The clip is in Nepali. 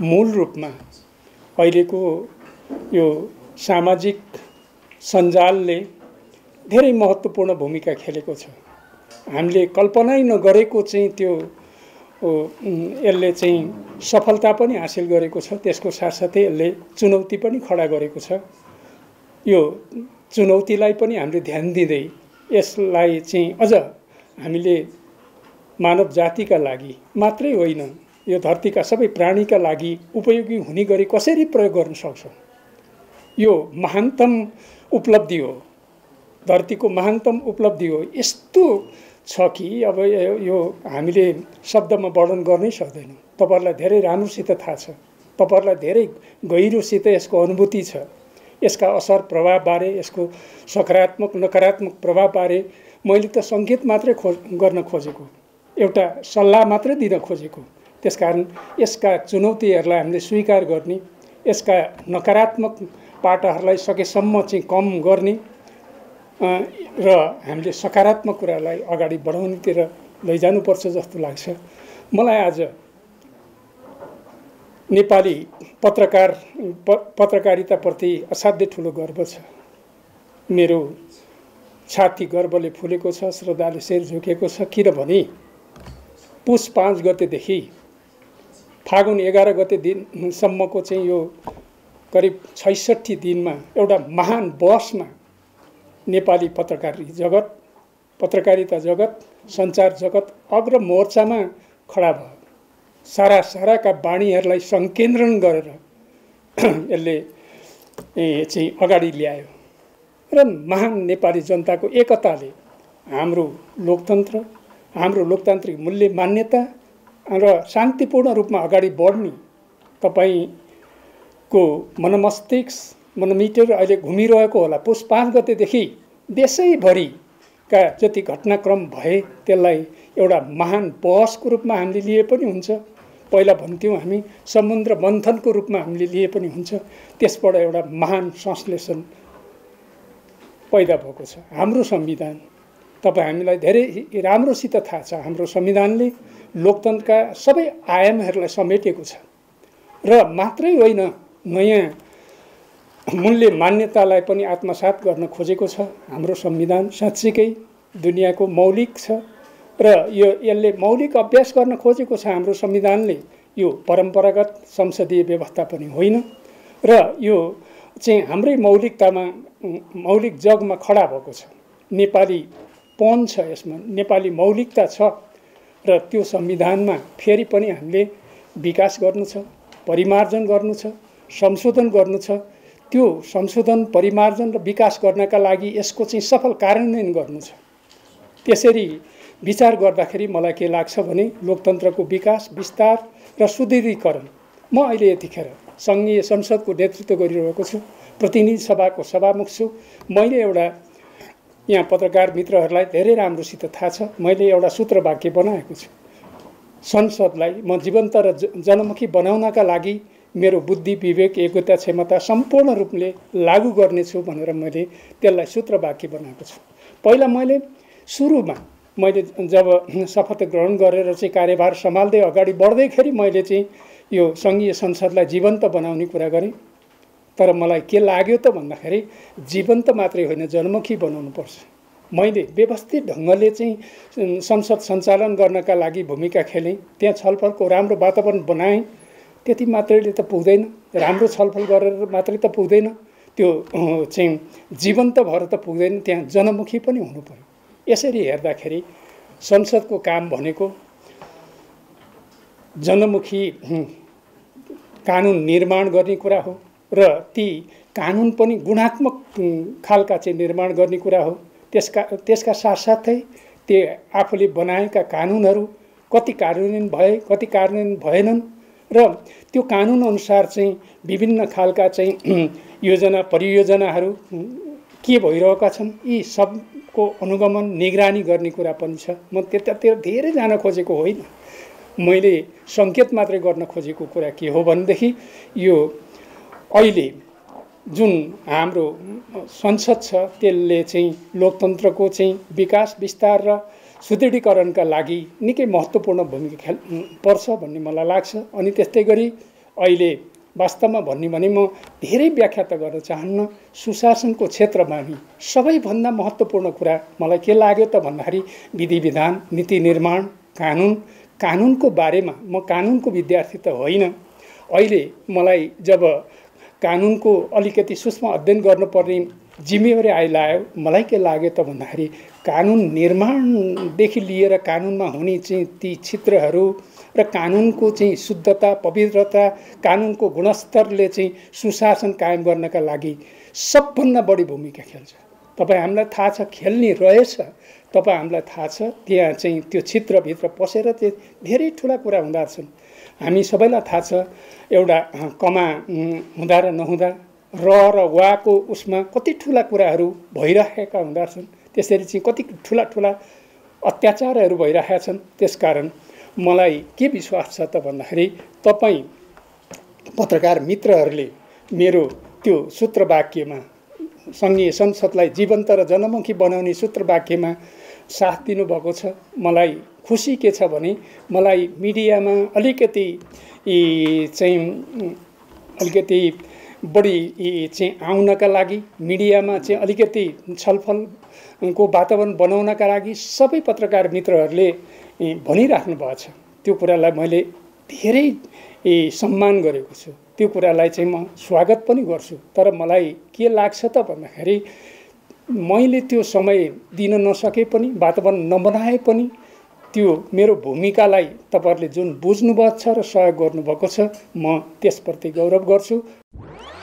मूल रूपमा अहिलेको यो सामाजिक सञ्जालले धेरै महत्त्वपूर्ण भूमिका खेलेको छ। हामीले कल्पनै नगरेको चाहिँ त्यो यसले चाहिँ सफलता पनि हासिल गरेको छ, त्यसको साथसाथै यसले चुनौती पनि खडा गरेको छ। यो चुनौतीलाई पनि हामीले ध्यान दिँदै यसलाई चाहिँ अझ हामीले मानव जातिका लागि मात्रै होइन, यो धरतीका सबै प्राणीका लागि उपयोगी हुने गरी कसरी प्रयोग गर्न सक्छौं, यो महानतम उपलब्धि हो, धरतीको महानतम उपलब्धि हो। यस्तो छ कि अब यो हामीले शब्दमा वर्णन गर्नै सक्दैनौं। तपाईहरुलाई धेरै राम्रोसित थाहा छ, तपाईहरुलाई धेरै गहिरोसित यसको अनुभूति छ। यसका असर प्रभाव बारे, यसको सकारात्मक नकारात्मक प्रभाव बारे मैले त संकेत मात्रै गर्न खोजेको, एउटा सल्लाह मात्रै दिन खोजेको। त्यसकारण यसका चुनौतीहरुलाई हामीले स्वीकार गर्ने, यसका नकारात्मक पाटहरुलाई सकेसम्म चाहिँ कम गर्ने र हामीले सकारात्मक कुरालाई अगाडि बढाउनेतिर लैजानुपर्छ जस्तो लाग्छ। मलाई आज नेपाली पत्रकारिताप्रति असाध्यै ठूलो गर्व छ। मेरो छाती गर्वले फुलेको छ, श्रद्धाले शिर झुकेको छ, किनभने पुष 5 गतेदेखि फागुन 11 गते दिनसम्मको चाहिँ यो करिब 66 दिनमा एउटा महान बहसमा नेपाली पत्रकारिता जगत, सञ्चार जगत अग्र मोर्चामा खडा भयो। सारा साराका बाणीहरूलाई संकेन्द्रण गरेर यसले चाहिँ अगाडि ल्यायो र महान नेपाली जनताको एकताले हाम्रो लोकतन्त्र, हाम्रो लोकतान्त्रिक मूल्य मान्यता र शान्तिपूर्ण रूपमा अगाडि बढ्ने तपाईको मनमस्तिष्क मनमिटर अहिले घुमिरहेको होला। पुष 5 गतेदेखि देशैभरिका जति घटनाक्रम भए त्यसलाई एउटा महान बहसको रूपमा हामीले लिए पनि हुन्छ, पहिला भन्थ्यौं हामी समुद्र मन्थनको रूपमा हामीले लिए पनि हुन्छ, त्यसबाट एउटा महान संश्लेषण पैदा भएको छ। हाम्रो संविधान तपाईं हामीलाई धेरै राम्रोसित थाहा छ, हाम्रो संविधानले लोकतन्त्रका सबै आयामहरूलाई समेटेको छ र मात्रै होइन, नयाँ मूल्य मान्यतालाई पनि आत्मसात गर्न खोजेको छ। हाम्रो संविधान साँच्चीकै दुनियाको मौलिक छ र यो यसले मौलिक अभ्यास गर्न खोजेको छ। हाम्रो संविधानले यो परम्परागत संसदीय व्यवस्था पनि होइन र यो चाहिँ हाम्रै मौलिकतामा मौलिक जगमा खडा भएको छ, नेपालीपन छ, यसमा नेपाली मौलिकता छ र त्यो संविधानमा फेरि पनि हामीले विकास गर्नु छ, परिमार्जन गर्नु छ, संशोधन गर्नु छ। त्यो संशोधन, परिमार्जन र विकास गर्नका लागि यसको चाहिँ सफल कार्यान्वयन गर्नु छ। त्यसरी विचार गर्दाखेरि मलाई के लाग्छ भने लोकतन्त्रको विकास, विस्तार र सुदृढीकरण म अहिले यतिखेर संघीय संसदको नेतृत्व गरिरहेको छु, प्रतिनिधि सभाको सभामुख छु। मैले एउटा यहाँ पत्रकार मित्रहरूलाई धेरै राम्रोसित थाहा छ, मैले एउटा सूत्रवाक्य बनाएको छु, संसदलाई म जीवन्त र जनमुखी बनाउनका लागि मेरो बुद्धि, विवेक, योग्यता, क्षमता सम्पूर्ण रूपले लागू गर्नेछु भनेर मैले त्यसलाई सूत्रवाक्य बनाएको छु। पहिला मैले सुरुमा मैले जब शपथ ग्रहण गरेर चाहिँ कार्यभार सम्हाल्दै अगाडि बढ्दैखेरि मैले चाहिँ यो संघीय संसदलाई जीवन्त बनाउने कुरा गरेँ, तर मलाई के लाग्यो त भन्दाखेरि जीवन्त मात्रै होइन, जनमुखी बनाउनुपर्छ। मैले व्यवस्थित ढंगले चाहिँ संसद सञ्चालन गर्नका लागि भूमिका खेलेँ, त्यहाँ छलफलको राम्रो वातावरण बनाएँ। त्यति मात्रैले त पुग्दैन, राम्रो छलफल गरेर मात्रै त पुग्दैन, त्यो चाहिँ जीवन्त भएर त पुग्दैन, त्यहाँ जनमुखी पनि हुनु पर्यो। यसरी हेर्दाखेरि संसदको काम भनेको जनमुखी कानुन निर्माण गर्ने कुरा हो र ती कानुन पनि गुणात्मक खालका चाहिँ निर्माण गर्ने कुरा हो। त्यसका साथसाथै त्यो आफूले बनाएका कानुनहरू कति कार्यान्वयन भए, कति कार्यान्वयन भएनन् र त्यो कानुन अनुसार चाहिँ विभिन्न खालका चाहिँ योजना परियोजनाहरू के भइरहेका छन्, यी सबको अनुगमन निगरानी गर्ने कुरा पनि छ। म त्यतातिर धेरै जान खोजेको होइन, मैले संकेत मात्रै गर्न खोजेको कुरा के हो भनेदेखि यो अहिले जुन हाम्रो संसद छ त्यसले चाहिँ लोकतन्त्रको चाहिँ विकास, विस्तार र सुदृढीकरणका लागि निकै महत्त्वपूर्ण भूमिका खेल्नुपर्छ भन्ने मलाई लाग्छ। अनि त्यस्तै गरी अहिले वास्तवमा भन्ने भने म धेरै व्याख्या त गर्न चाहन्न। सुशासनको क्षेत्रमा हामी सबैभन्दा महत्त्वपूर्ण कुरा मलाई के लाग्यो त भन्दाखेरि विधि विधान, नीति निर्माण, कानुन, कानुनको बारेमा म कानुनको विद्यार्थी त होइन। अहिले मलाई जब कानुनको अलिकति सूक्ष्म अध्ययन गर्नुपर्ने जिम्मेवारी आइलायो, मलाई के लाग्यो त भन्दाखेरि कानुन निर्माणदेखि लिएर कानुनमा हुने चाहिँ ती क्षेत्रहरू र कानुनको चाहिँ शुद्धता, पवित्रता, कानुनको गुणस्तरले चाहिँ सुशासन कायम गर्नका लागि सबभन्दा बढी भूमिका खेल्छ। तपाईँ हामीलाई थाहा छ, खेल्ने रहेछ। तपाईँ हामीलाई थाहा छ त्यहाँ चाहिँ त्यो क्षेत्रभित्र पसेर त्यो धेरै ठुला कुरा हुँदा छन्। हामी सबैलाई थाहा छ एउटा कमा हुँदा र नहुँदा, र र वाको उसमा कति ठुला कुराहरू भइराखेका हुँदा छन्। त्यसरी चाहिँ कति ठुला ठुला अत्याचारहरू भइरहेका छन्। त्यसकारण मलाई के विश्वास छ त भन्दाखेरि तपाईँ पत्रकार मित्रहरूले मेरो त्यो सूत्रवाक्यमा, संघीय संसदलाई जीवन्त र जनमुखी बनाउने सूत्रवाक्यमा साथ दिनुभएको छ। मलाई खुसी के छ भने मलाई मिडियामा अलिकति चाहिँ अलिकति बढी चाहिँ आउनका लागि, मिडियामा चाहिँ अलिकति छलफलको वातावरण बनाउनका लागि सबै पत्रकार मित्रहरूले भनिराख्नु भएको छ। त्यो कुरालाई मैले धेरै सम्मान गरेको छु, त्यो कुरालाई चाहिँ म स्वागत पनि गर्छु। तर मलाई के लाग्छ त भन्दाखेरि मैले त्यो समय दिन नसके पनि, वातावरण नबनाए पनि त्यो मेरो भूमिकालाई तपाईहरूले जुन बुझ्नुभएको छ र सहयोग गर्नुभएको छ, म त्यसप्रति गौरव गर्छु।